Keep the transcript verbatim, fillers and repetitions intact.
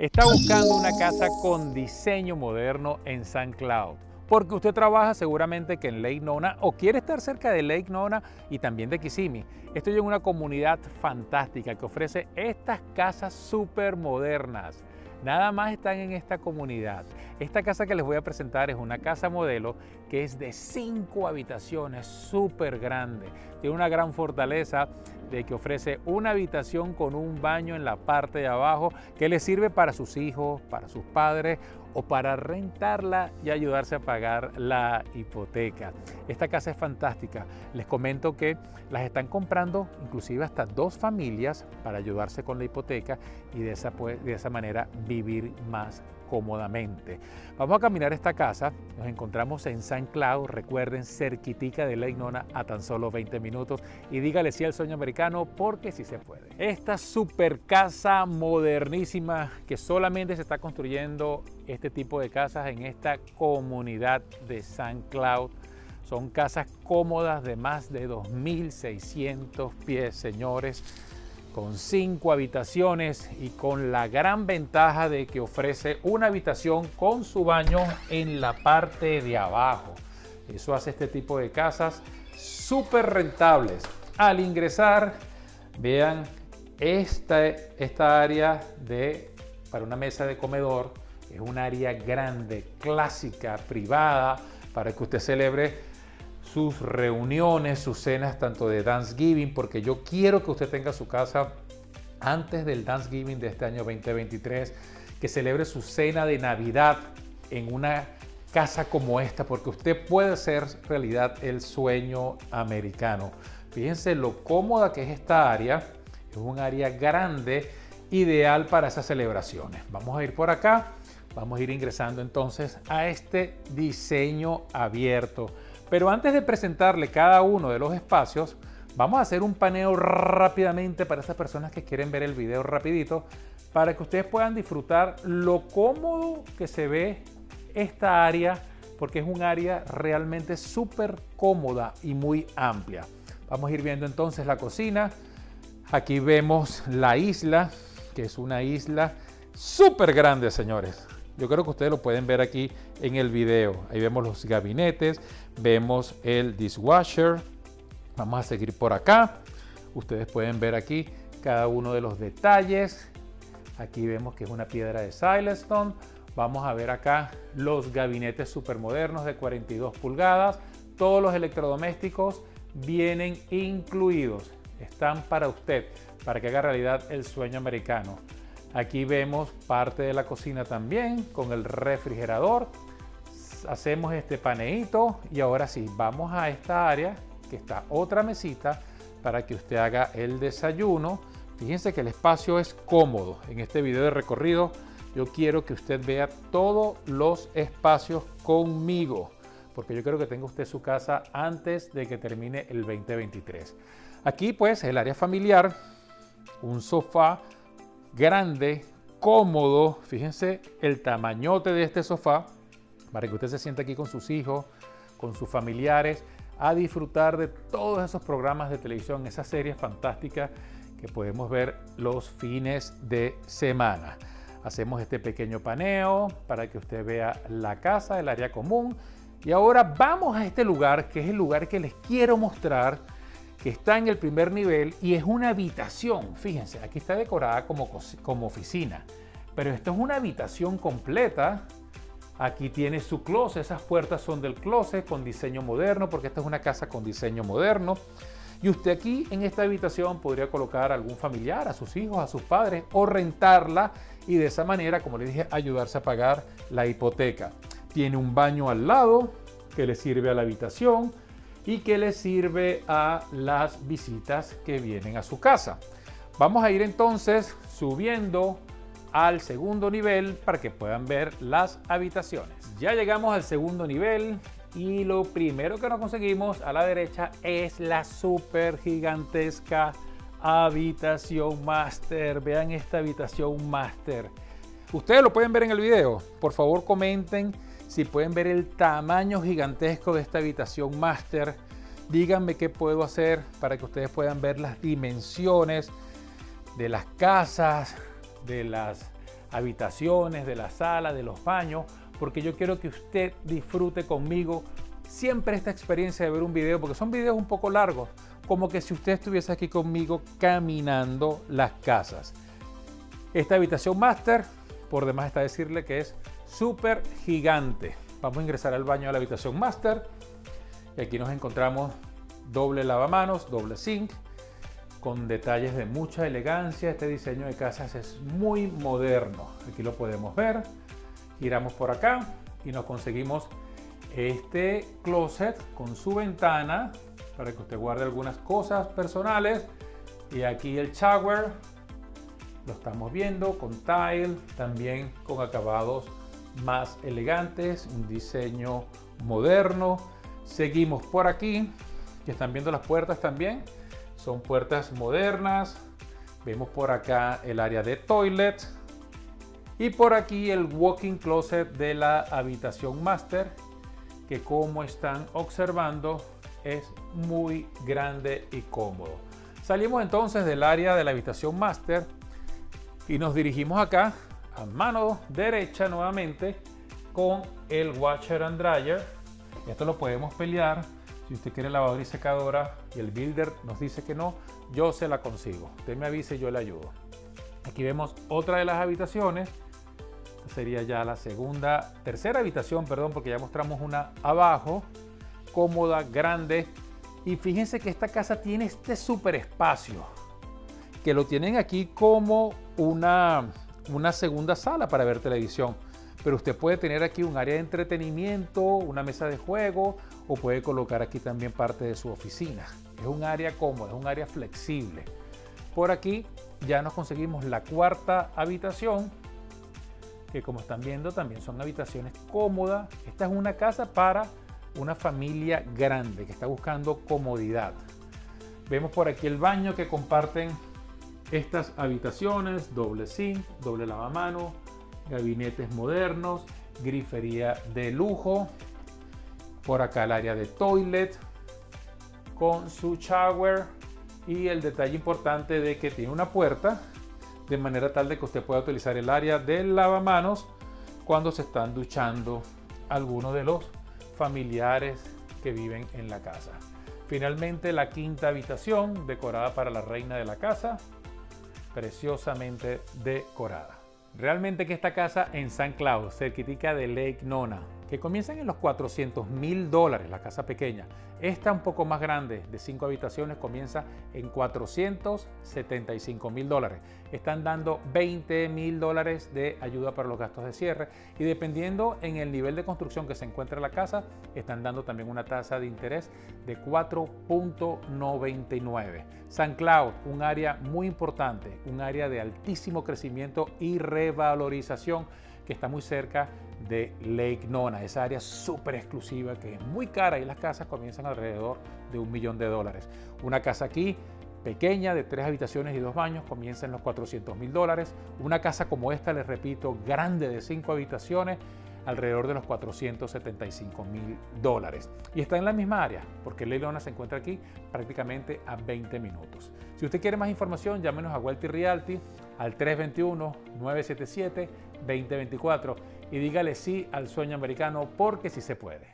Está buscando una casa con diseño moderno en Saint Cloud, porque usted trabaja seguramente que en Lake Nona o quiere estar cerca de Lake Nona y también de Kissimmee. Estoy en una comunidad fantástica que ofrece estas casas súper modernas. Nada más están en esta comunidad. Esta casa que les voy a presentar es una casa modelo que es de cinco habitaciones, súper grande. Tiene una gran fortaleza de que ofrece una habitación con un baño en la parte de abajo que le sirve para sus hijos, para sus padres o para rentarla y ayudarse a pagar la hipoteca. Esta casa es fantástica. Les comento que las están comprando inclusive hasta dos familias para ayudarse con la hipoteca y de esa, pues, de esa manera vivir más cómodamente. Vamos a caminar esta casa. Nos encontramos en Saint Cloud, recuerden, cerquitica de Lake Nona a tan solo veinte minutos. Y dígale sí al sueño americano, porque sí se puede. Esta super casa modernísima que solamente se está construyendo este tipo de casas en esta comunidad de Saint Cloud. Son casas cómodas de más de dos mil seiscientos pies, señores, con cinco habitaciones y con la gran ventaja de que ofrece una habitación con su baño en la parte de abajo. Eso hace este tipo de casas súper rentables. Al ingresar, vean esta, esta área de, para una mesa de comedor. Es un área grande, clásica, privada, para que usted celebre sus reuniones, sus cenas, tanto de Thanksgiving, porque yo quiero que usted tenga su casa antes del Thanksgiving de este año veinte veintitrés, que celebre su cena de Navidad en una casa como esta, porque usted puede hacer realidad el sueño americano. Fíjense lo cómoda que es esta área, es un área grande, ideal para esas celebraciones. Vamos a ir por acá, vamos a ir ingresando entonces a este diseño abierto. Pero antes de presentarle cada uno de los espacios, vamos a hacer un paneo rápidamente para esas personas que quieren ver el video rapidito, para que ustedes puedan disfrutar lo cómodo que se ve esta área, porque es un área realmente súper cómoda y muy amplia. Vamos a ir viendo entonces la cocina. Aquí vemos la isla, que es una isla súper grande, señores. Yo creo que ustedes lo pueden ver aquí en el video. Ahí vemos los gabinetes, vemos el dishwasher. Vamos a seguir por acá. Ustedes pueden ver aquí cada uno de los detalles. Aquí vemos que es una piedra de Silestone. Vamos a ver acá los gabinetes súper modernos de cuarenta y dos pulgadas. Todos los electrodomésticos vienen incluidos. Están para usted, para que haga realidad el sueño americano. Aquí vemos parte de la cocina también con el refrigerador. Hacemos este paneíto y ahora sí, vamos a esta área que está otra mesita para que usted haga el desayuno. Fíjense que el espacio es cómodo. En este video de recorrido yo quiero que usted vea todos los espacios conmigo, porque yo creo que tenga usted su casa antes de que termine el veinte veintitrés. Aquí pues el área familiar, un sofá grande, cómodo. Fíjense el tamañote de este sofá para que usted se sienta aquí con sus hijos, con sus familiares, a disfrutar de todos esos programas de televisión, esas series fantásticas que podemos ver los fines de semana. Hacemos este pequeño paneo para que usted vea la casa, el área común. Y ahora vamos a este lugar, que es el lugar que les quiero mostrar, que está en el primer nivel y es una habitación. Fíjense, aquí está decorada como, como oficina, pero esto es una habitación completa. Aquí tiene su closet, esas puertas son del closet con diseño moderno, porque esta es una casa con diseño moderno. Y usted aquí en esta habitación podría colocar a algún familiar, a sus hijos, a sus padres, o rentarla y de esa manera, como les dije, ayudarse a pagar la hipoteca. Tiene un baño al lado que le sirve a la habitación y que le sirve a las visitas que vienen a su casa. Vamos a ir entonces subiendo al segundo nivel para que puedan ver las habitaciones. Ya llegamos al segundo nivel y lo primero que nos conseguimos a la derecha es la súper gigantesca habitación master. Vean esta habitación master. Ustedes lo pueden ver en el video. Por favor, comenten si pueden ver el tamaño gigantesco de esta habitación máster. Díganme qué puedo hacer para que ustedes puedan ver las dimensiones de las casas, de las habitaciones, de la sala, de los baños, porque yo quiero que usted disfrute conmigo siempre esta experiencia de ver un video, porque son videos un poco largos, como que si usted estuviese aquí conmigo caminando las casas. Esta habitación máster, por demás está decirle que es súper gigante. Vamos a ingresar al baño de la habitación máster y aquí nos encontramos doble lavamanos, doble sink, con detalles de mucha elegancia. Este diseño de casas es muy moderno. Aquí lo podemos ver. Giramos por acá y nos conseguimos este closet con su ventana para que usted guarde algunas cosas personales. Y aquí el shower, lo estamos viendo con tile, también con acabados más elegantes, un diseño moderno. Seguimos por aquí, que están viendo las puertas también, son puertas modernas. Vemos por acá el área de toilet y por aquí el walk-in closet de la habitación master, que como están observando es muy grande y cómodo. Salimos entonces del área de la habitación master y nos dirigimos acá a mano derecha nuevamente con el washer and dryer. Esto lo podemos pelear. Si usted quiere lavadora y secadora y el builder nos dice que no, yo se la consigo. Usted me avise y yo le ayudo. Aquí vemos otra de las habitaciones. Sería ya la segunda, tercera habitación, perdón, porque ya mostramos una abajo. Cómoda, grande. Y fíjense que esta casa tiene este súper espacio, que lo tienen aquí como una, una segunda sala para ver televisión. Pero usted puede tener aquí un área de entretenimiento, una mesa de juego, o puede colocar aquí también parte de su oficina. Es un área cómoda, es un área flexible. Por aquí ya nos conseguimos la cuarta habitación, que como están viendo también son habitaciones cómodas. Esta es una casa para una familia grande que está buscando comodidad. Vemos por aquí el baño que comparten estas habitaciones, doble zinc, doble lavamano, gabinetes modernos, grifería de lujo. Por acá el área de toilet con su shower y el detalle importante de que tiene una puerta de manera tal de que usted pueda utilizar el área del lavamanos cuando se están duchando algunos de los familiares que viven en la casa. Finalmente la quinta habitación, decorada para la reina de la casa, preciosamente decorada. Realmente que esta casa en Saint Cloud, cerquitica de Lake Nona, que comienzan en los cuatrocientos mil dólares, la casa pequeña. Esta un poco más grande, de cinco habitaciones, comienza en cuatrocientos setenta y cinco mil dólares. Están dando veinte mil dólares de ayuda para los gastos de cierre y dependiendo en el nivel de construcción que se encuentra la casa, están dando también una tasa de interés de cuatro punto noventa y nueve. Saint Cloud, un área muy importante, un área de altísimo crecimiento y revalorización, que está muy cerca de Lake Nona, esa área súper exclusiva que es muy cara y las casas comienzan alrededor de un millón de dólares. Una casa aquí pequeña de tres habitaciones y dos baños comienza en los cuatrocientos mil dólares. Una casa como esta, les repito, grande de cinco habitaciones, alrededor de los cuatrocientos setenta y cinco mil dólares. Y está en la misma área, porque Lake Nona se encuentra aquí prácticamente a veinte minutos. Si usted quiere más información, llámenos a Wealthy Realty al tres dos uno, nueve siete siete, dos cero dos cuatro y dígale sí al sueño americano, porque sí se puede.